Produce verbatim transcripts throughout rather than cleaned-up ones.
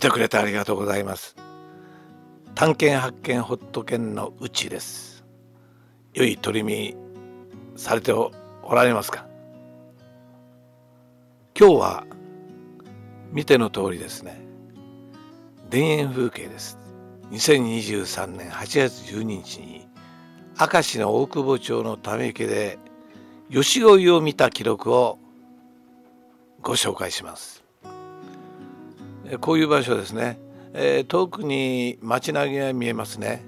見てくれてありがとうございます。探検発見ホット犬のうちです。良い取り見されておられますか？今日は見ての通りですね、田園風景です。にせんにじゅうさんねんはちがつじゅうににちに明石の大久保町のため池で吉鯉を見た記録をご紹介します。こういう場所ですね、えー、遠くに街並みが見えますね。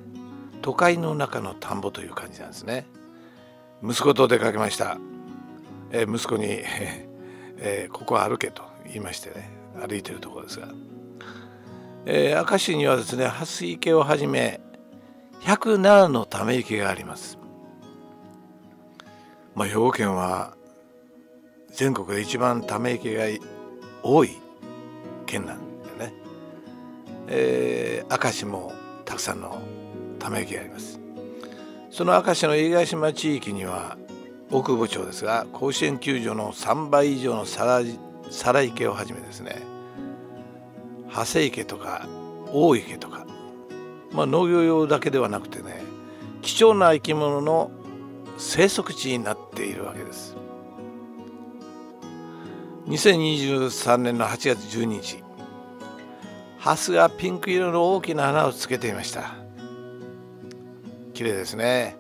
都会の中の田んぼという感じなんですね。息子と出かけました、えー、息子に、えー、ここは歩けと言いましてね、歩いてるところですが、えー、明石にはですね、蓮池をはじめひゃくななのため池があります。まあ、兵庫県は全国で一番ため池が多い県なんでね、えー、明石もたくさんのため池があります。その明石の飯ヶ島地域には大久保町ですが、甲子園球場のさんばい以上の皿池をはじめですね、長谷池とか大池とか、まあ、農業用だけではなくてね、貴重な生き物の生息地になっているわけです。にせんにじゅうさんねんのはちがつじゅうににち、ハスがピンク色の大きな花をつけていました。綺麗ですね。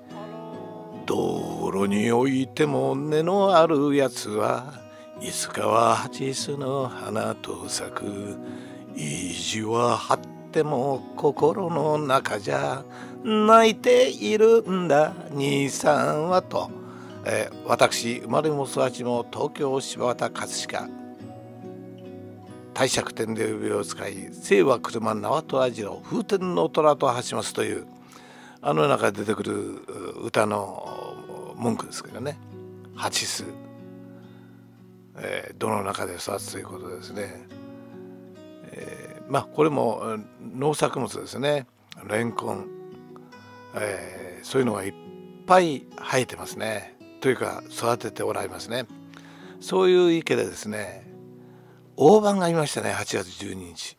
道路に置いても根のあるやつはいつかは蜂巣の花と咲く、意地は張っても心の中じゃ泣いているんだ兄さんはと、えー、私生まれも育ちも東京柴又葛飾帝釈天で指を使い、生は車縄と網代風天の虎とはしますという、あの中で出てくる歌の文句ですけどね、蜂巣、えー、どの中で育つということですね。えー、まあこれも農作物ですね。レンコン、えー、そういうのがいっぱい生えてますね。というか育てておられますね。そういう池でですね、大判がいましたね、はちがつじゅうににち。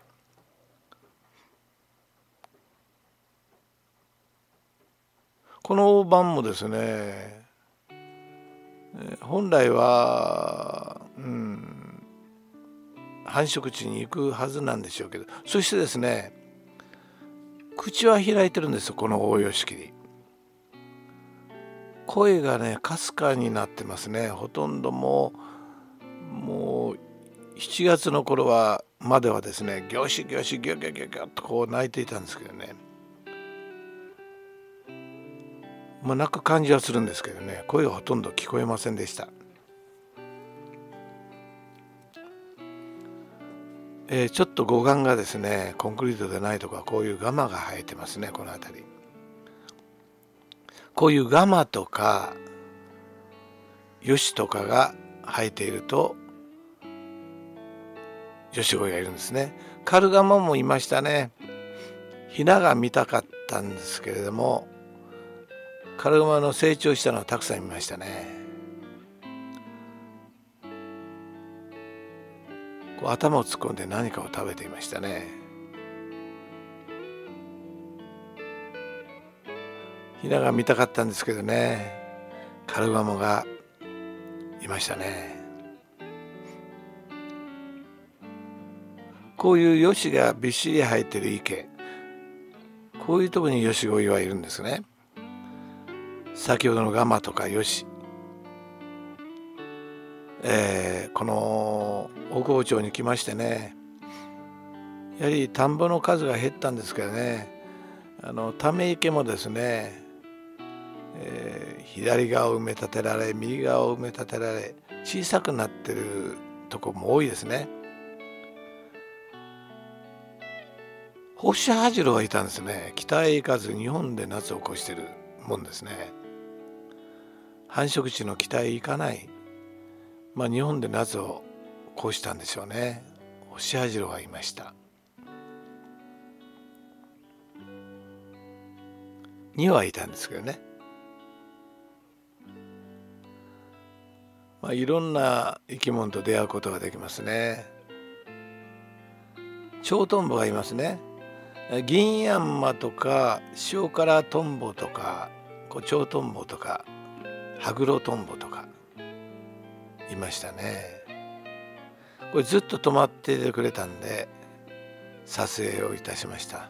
この大判もですね、本来は、うん、繁殖地に行くはずなんでしょうけど、そしてですね、口は開いてるんですよ、このオオヨシキリ。声がね、かすかになってますね。ほとんどもうもうしちがつの頃はまではですね、ギョシギョシギョギョギョギョッとこう鳴いていたんですけどね、まあ鳴く感じはするんですけどね、声がほとんど聞こえませんでした。えー、ちょっと護岸がですね、コンクリートでないとか、こういうガマが生えてますね、この辺り。こういうガマとかヨシとかが生えているとヨシゴイがいるんですね。カルガモもいましたね。ヒナが見たかったんですけれども、カルガモの成長したのはたくさん見ましたね。こう頭を突っ込んで何かを食べていましたね。ヒナが見たかったんですけどね、カルガモがいましたね。こういうヨシがびっしり生えてる池、こういうところにヨシゴイはいるんですね。先ほどのガマとかヨシ、えー、この大久保町に来ましてね、やはり田んぼの数が減ったんですけどね、あのため池もですね、えー、左側を埋め立てられ、右側を埋め立てられ、小さくなってるとこも多いですね。放射ハジロがいたんですね。北へ行かず日本で夏を越してるもんですね。繁殖地の北へ行かない、まあ、日本で夏を越したんでしょうね。ホシハジロがいました。にはいたんですけどね、まあ、いろんな生き物と出会うことができますね。小トンボがいますね。銀ヤンマとか塩辛トンボとか蝶トンボとかハグロトンボとかいましたね。これずっと止まっててくれたんで撮影をいたしました。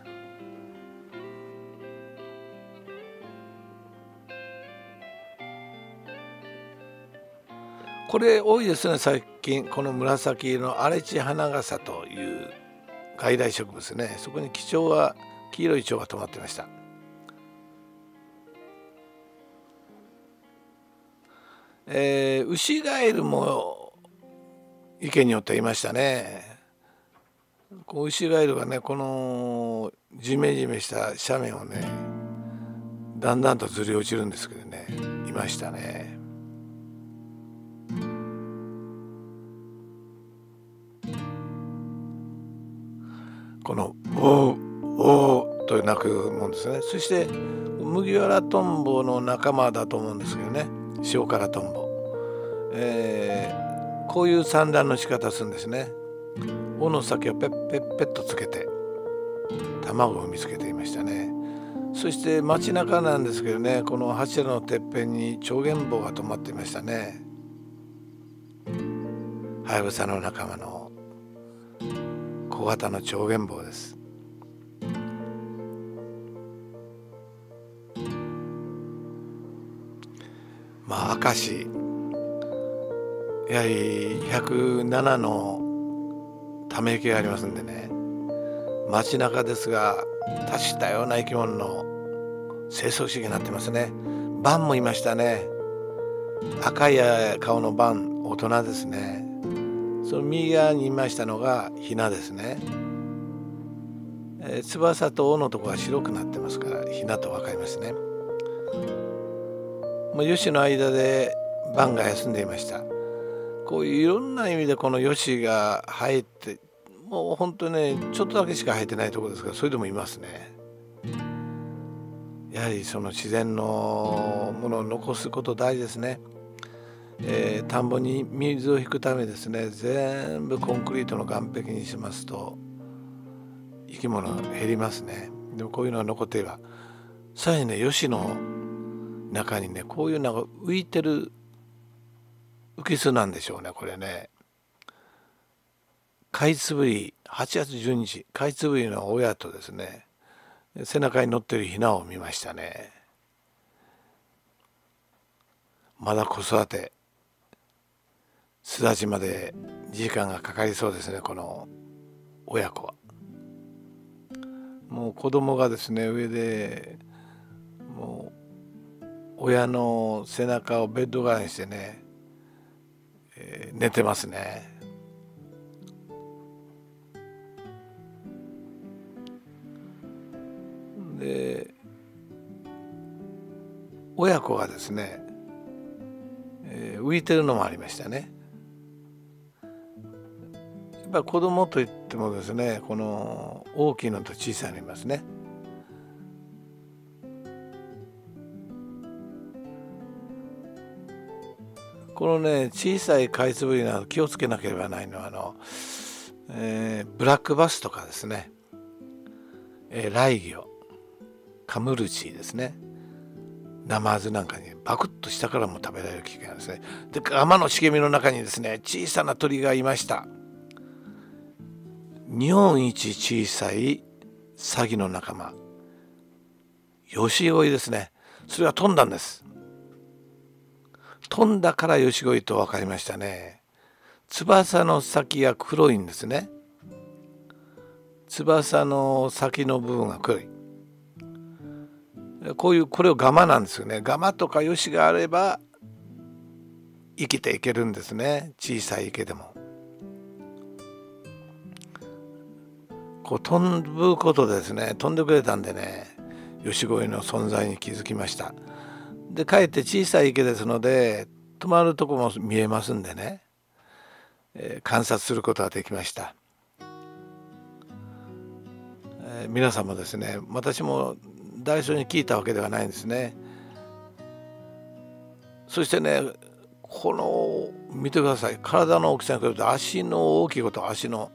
これ多いですね最近。この紫色のアレチハナガサという外来植物ね、そこに貴重は黄色い蝶が止まってました。えー、ウシガエルも池によっていましたね。こうウシガエルがねこのジメジメした斜面をねだんだんとずり落ちるんですけどね、いましたね。この「おうおう」と鳴くもんですね。そして麦わらトンボの仲間だと思うんですけどね、塩辛トンボ、えー、こういう産卵の仕方するんですね。尾の先をペッペッペッとつけて卵を見つけていましたね。そして街中なんですけどね、この柱のてっぺんにチョウゲンボウが止まっていましたね。ハヤブサの仲間の小型のチョウゲンボウです。まあ明石やはりひゃくななのため池がありますんでね、街中ですが多種多様な生き物の生息地になってますね。バンもいましたね。赤い顔のバン、大人ですね。その右側にいましたのがヒナですね、えー、翼と尾のところが白くなってますからヒナと分かりますね。もうヨシの間でバンが休んでいました。こういろんな意味でこのヨシが生えて、もう本当にねちょっとだけしか生えてないところですから、それでもいますね。やはりその自然のものを残すこと大事ですね。えー、田んぼに水を引くためですね、全部コンクリートの岩壁にしますと生き物が減りますね。でもこういうのが残っていれば、さらにねヨシの中にねこういうのが浮いてる浮き巣なんでしょうね。これねカイツブリ、はちがつじゅうににちカイツブリの親とですね背中に乗ってるヒナを見ましたね。まだ子育て巣立ちまで時間がかかりそうですね。この親子はもう子供がですね上でもう親の背中をベッド代わりにしてね寝てますね。で親子がですね、えー、浮いてるのもありましたね。やっぱ子供といってもですねこの大きいのと小さいのいますね。このね小さいカイツブリなど気をつけなければないのはあの、えー、ブラックバスとかですね、えー、ライギョ、カムルチですね、ナマズなんかにバクッと下からも食べられる機会があるんですね。で山の茂みの中にですね小さな鳥がいました。日本一小さいサギの仲間ヨシゴイですね。それは飛んだんです。飛んだからヨシゴイと分かりましたね。翼の先が黒いんですね。翼の先の部分が黒い。こういうこれをガマなんですよね。ガマとかヨシがあれば生きていけるんですね。小さい池でも。こう飛ぶことでですね飛んでくれたんでねヨシゴイの存在に気づきました。でかえって小さい池ですので止まるとこも見えますんでね、えー、観察することができました。えー、皆さんもですね私もダイソーに聞いたわけではないんですね。そしてねこの見てください、体の大きさに比べて足の大きいこと、足の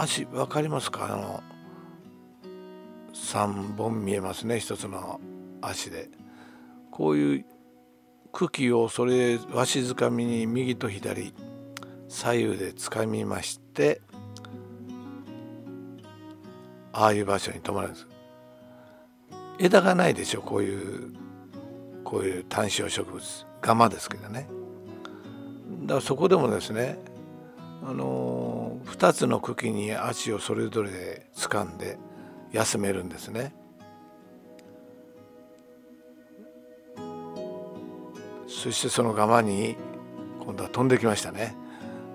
足分かりますか？あのさんぼん見えますね、ひとつの足で。こういう茎をそれわしづかみに右と左左右でつかみまして、ああいう場所に止まるんです。枝がないでしょ、こういうこういう単小植物、ガマですけどね。だからそこでもですね、あのー、ふたつの茎に足をそれぞれで掴んで休めるんですね。そしてそのガマに今度は飛んできましたね。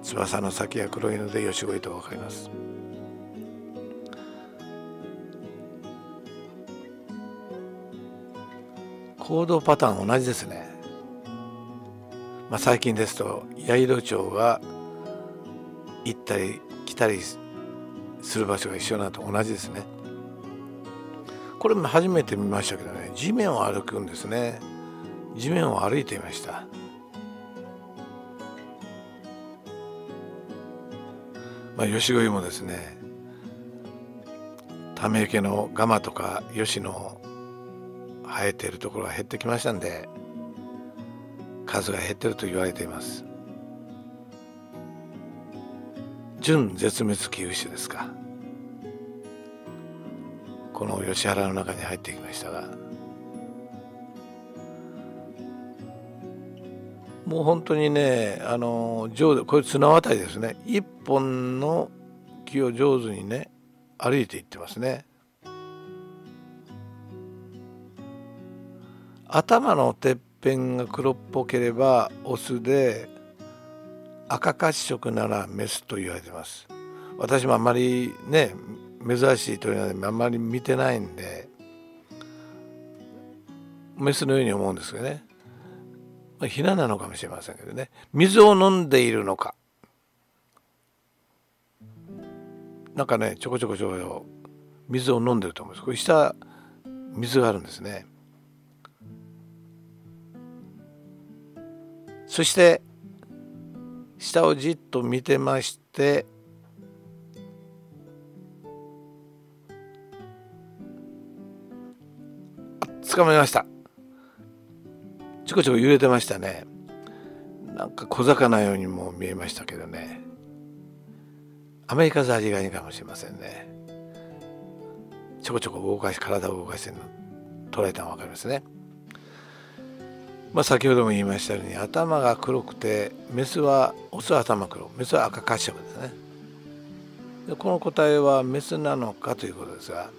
翼の先が黒いのでヨシゴイと分かります。行動パターン同じですね。まあ、最近ですとヤイロチョウが行ったり来たりする場所が一緒なのと同じですね。これも初めて見ましたけどね、地面を歩くんですね。地面を歩いていました。まあ、ヨシゴイもですね、ため池のガマとかヨシの生えているところが減ってきましたんで、数が減っていると言われています。準絶滅危惧種ですか。このヨシ原の中に入ってきましたが、もう本当にね、あの上手、これ綱渡りですね。一本の木を上手にね歩いていってますね。頭のてっぺんが黒っぽければオスで、赤褐色ならメスと言われてます。私もあんまりね、珍しい鳥なのであんまり見てないんでメスのように思うんですけどね。ヒナなのかもしれませんけどね。水を飲んでいるのか、なんかね、ちょこちょこちょこちょこ水を飲んでると思うんです。これ下水があるんですね。そして下をじっと見てまして、捕まえました。ちょこちょこ揺れてましたね。なんか小魚ようにも見えましたけどね。アメリカザリガニかもしれませんね。ちょこちょこ動かし体を動かして捉えたのが分かりますね。まあ先ほども言いましたように、頭が黒くて、メスはオスは頭黒、メスは赤褐色ですね。でこの個体はメスなのかということですが、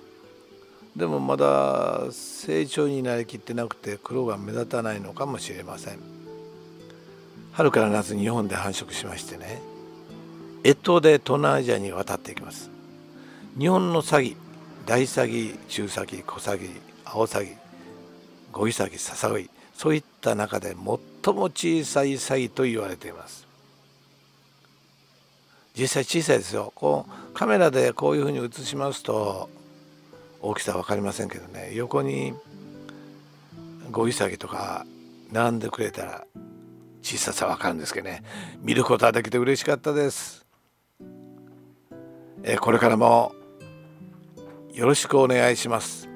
でもまだ成長になりきってなくて黒が目立たないのかもしれません。春から夏に日本で繁殖しましてね、越冬で東南アジアに渡っていきます。日本のサギ、大サギ、中サギ、小サギ、青サギ、ゴイサギ、ササゴイ、そういった中で最も小さいサギと言われています。実際小さいですよ。こうカメラでこういうふうに映しますと大きさ分かりませんけどね、横にゴイサギとか並んでくれたら小ささ分かるんですけどね、見ることはできて嬉しかったです。えこれからもよろしくお願いします。